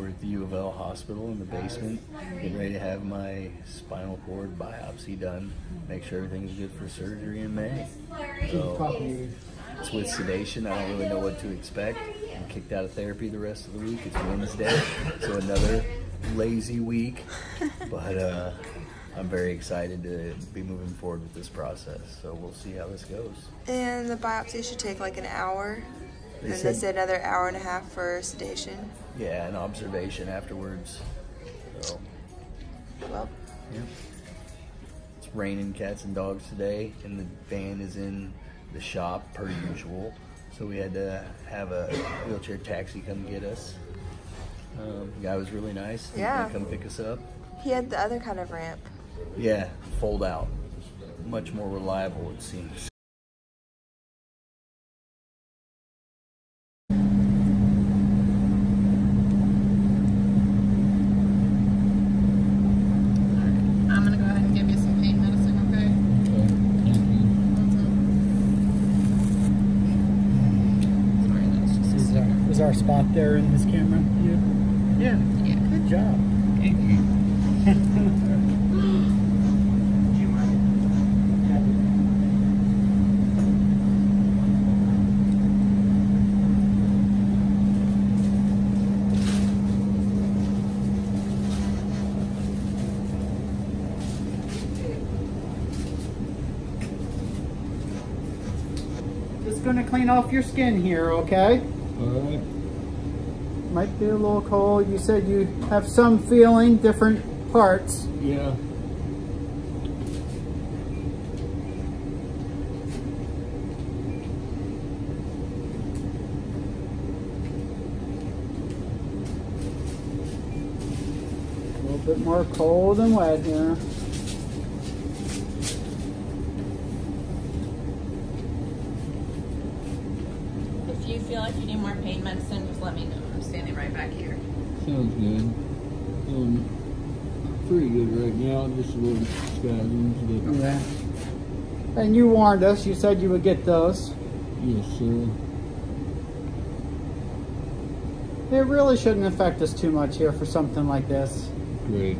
We're at the UofL hospital in the basement, getting ready to have my spinal cord biopsy done, make sure everything's good for surgery in May. So it's with sedation. I don't really know what to expect. I'm kicked out of therapy the rest of the week. It's Wednesday, so another lazy week, but I'm very excited to be moving forward with this process. So we'll see how this goes. And the biopsy should take like an hour. And they said another hour and a half for sedation. Yeah, and observation afterwards. So, well, yeah. It's raining cats and dogs today, and the van is in the shop per usual. So we had to have a wheelchair taxi come get us. The guy was really nice. Yeah. He come pick us up. He had the other kind of ramp. Yeah, fold out. Much more reliable, it seems. Our spot there in this camera? Yeah. Yeah. Yeah. Good job. Thank you. Do you mind? Just gonna clean off your skin here, okay? Might be a little cold. You said you have some feeling, different parts. Yeah. A little bit more cold than wet here. If you feel like you need more pain medicine, just let me know. Standing right back here. Sounds good. Pretty good right now, just a little spasms. But... Okay. And you warned us, you said you would get those. Yes, sir. It really shouldn't affect us too much here for something like this. Great.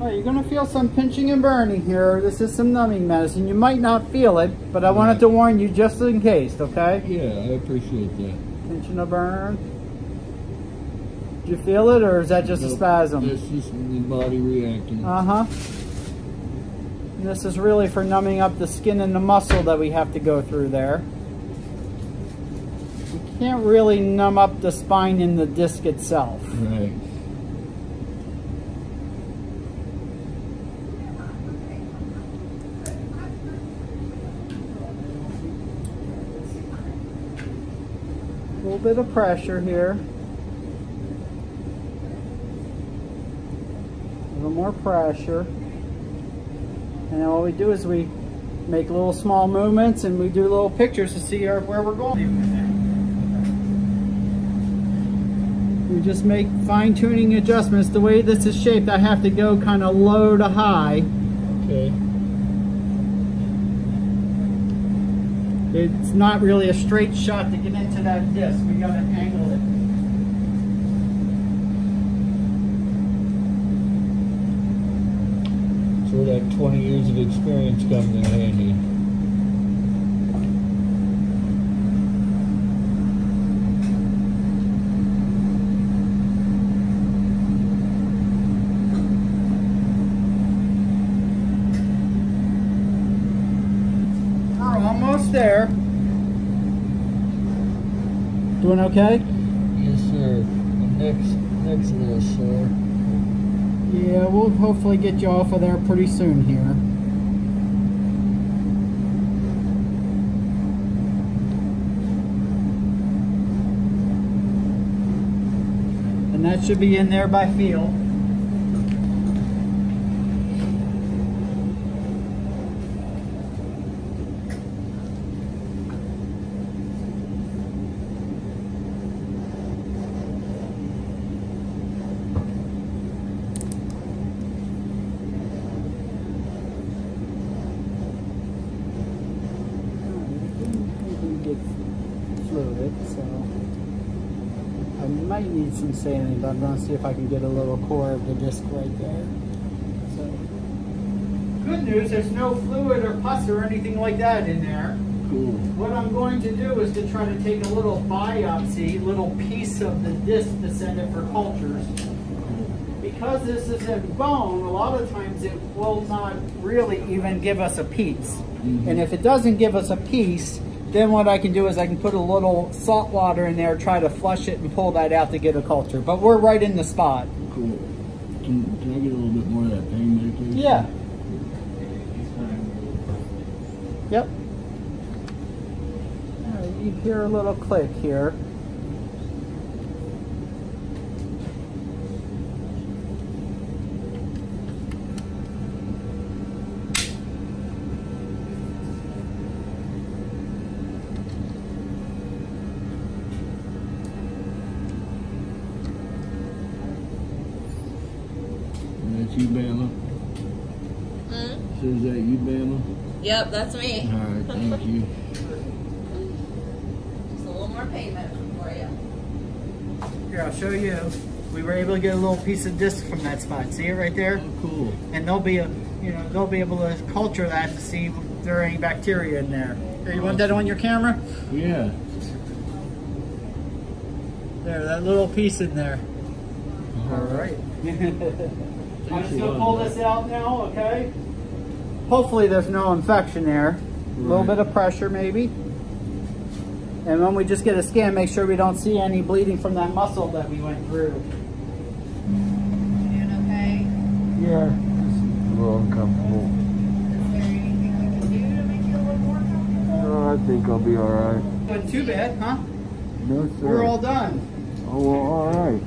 Alright, you're going to feel some pinching and burning here. This is some numbing medicine. You might not feel it, but I wanted to warn you just in case, okay? Yeah, I appreciate that. Pinching and burn. Do you feel it, or is that just a spasm? It's just the body reacting. Uh-huh. This is really for numbing up the skin and the muscle that we have to go through there. We can't really numb up the spine and the disc itself. Right. A little bit of pressure here. A little more pressure. And all we do is we make little small movements and we do little pictures to see where we're going. We just make fine-tuning adjustments. The way this is shaped, I have to go kind of low to high. Okay. It's not really a straight shot to get into that disc. We gotta angle it. So that 20 years of experience comes in handy. There. Doing okay? Yes, sir. Next little sore. Yeah, we'll hopefully get you off of there pretty soon here. And that should be in there by feel. fluid, so I might need some saline, but I'm gonna see if I can get a little core of the disc right there. So good news, there's no fluid or pus or anything like that in there. Cool. What I'm going to do is to try to take a little biopsy, little piece of the disc to send it for cultures. Because this isn't bone, a lot of times it will not really even give us a piece. Mm-hmm. And if it doesn't give us a piece, then what I can do is I can put a little salt water in there, try to flush it and pull that out to get a culture. But we're right in the spot. Cool. Can I get a little bit more of that pain medication? Yeah. Yep. All right, you hear a little click here. Is that you, Bama? Yep, that's me. All right, thank you. Just a little more payment for you. Here, I'll show you. We were able to get a little piece of disc from that spot. See it right there? Oh, cool. And they'll be, they'll be able to culture that to see if there are any bacteria in there. Here, you want that on your camera? Yeah. There, that little piece in there. Uh-huh. All right. I'm just gonna pull this out now, okay? Hopefully there's no infection there. Right. A little bit of pressure maybe. And when we just get a scan, make sure we don't see any bleeding from that muscle that we went through. You doing okay? Yeah. It's a little uncomfortable. Is there anything we can do to make you a little more comfortable? No, I think I'll be all right. Not too bad, huh? No, sir. We're all done. Oh, well, all right.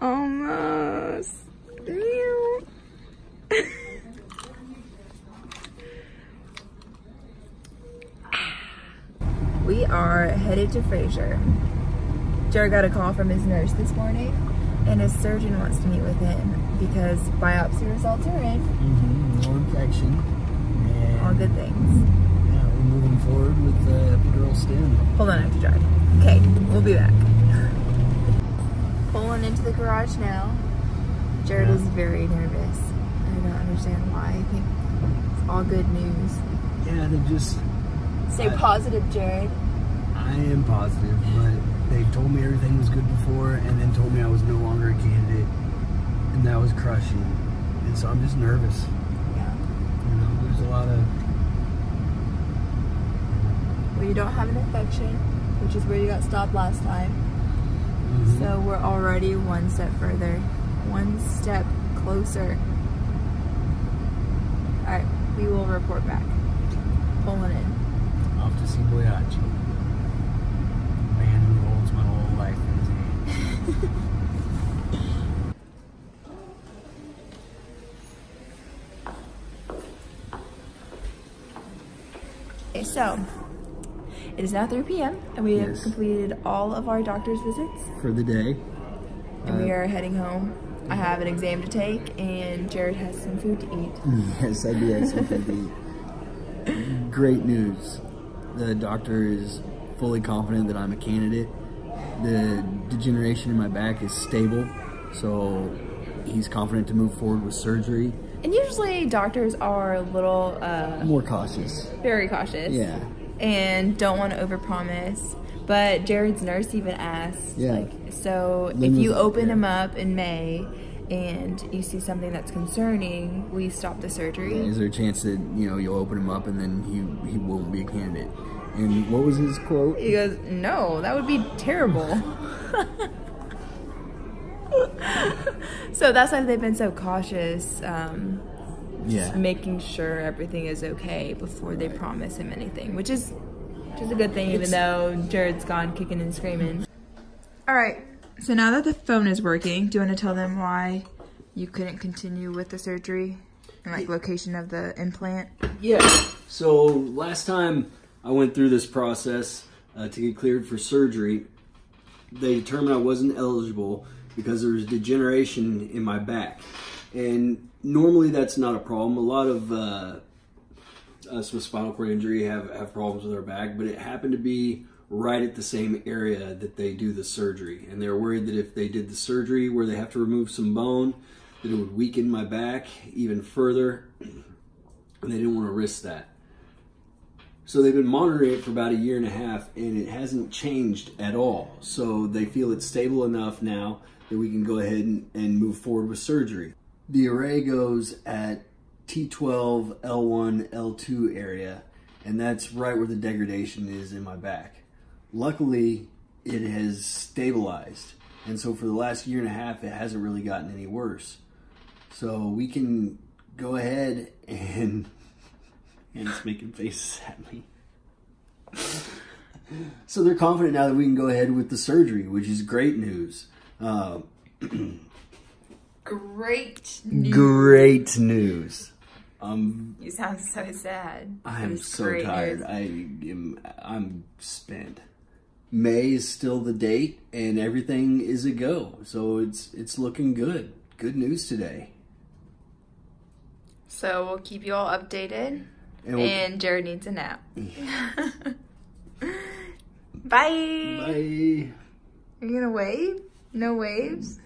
Almost. Meow. We are headed to Frazier. Jared got a call from his nurse this morning, and his surgeon wants to meet with him because biopsy results are in. Mm-hmm. No infection. And all good things. Yeah, we're moving forward with the epidural stim. Hold on, I have to drive. Okay, we'll be back. Pulling into the garage now. Jared is very nervous. I don't understand why. I think it's all good news. Yeah, they just... Stay positive, Jared. I am positive, but they told me everything was good before and then told me I was no longer a candidate. And that was crushing. And so I'm just nervous. Yeah. You know, there's a lot of... Well, you don't have an infection, which is where you got stopped last time. Mm-hmm. So we're already one step further, one step closer. All right, we will report back. Pulling in. Off to see Boyacci, the man who holds my whole life in his hand. Okay, so. It is now 3 p.m. and we have completed all of our doctor's visits. For the day. And we are heading home. I have an exam to take and Jared has some food to eat. Yes, I do have some food to eat. Great news. The doctor is fully confident that I'm a candidate. The degeneration in my back is stable, so he's confident to move forward with surgery. And usually doctors are a little... more cautious. Very cautious. Yeah. And don't want to overpromise, but Jared's nurse even asked, so if you open him up in May and you see something that's concerning, we stop the surgery. Yeah, is there a chance that you'll open him up and then he won't be a candidate? And what was his quote? He goes, "No, that would be terrible." So that's why they've been so cautious. Just making sure everything is okay before they promise him anything, which is just a good thing, even though Jared's gone kicking and screaming. All right, so now that the phone is working, do you want to tell them why you couldn't continue with the surgery and like location of the implant? Yeah, so last time I went through this process to get cleared for surgery, they determined I wasn't eligible because there was degeneration in my back. And normally that's not a problem. A lot of us with spinal cord injury have problems with our back, but it happened to be right at the same area that they do the surgery. And they're worried that if they did the surgery where they have to remove some bone, that it would weaken my back even further. And they didn't want to risk that. So they've been monitoring it for about a year and a half, and it hasn't changed at all. So they feel it's stable enough now that we can go ahead and move forward with surgery. The array goes at T12, L1, L2 area, and that's right where the degradation is in my back. Luckily, it has stabilized. And so for the last year and a half, it hasn't really gotten any worse. So we can go ahead and it's making faces at me. So they're confident now that we can go ahead with the surgery, which is great news. Great news. Great news. You sound so sad. I am so tired. I'm spent. May is still the date, and everything is a go. So it's looking good. Good news today. So we'll keep you all updated. And Jared needs a nap. Bye. Bye. Are you gonna wave? No waves?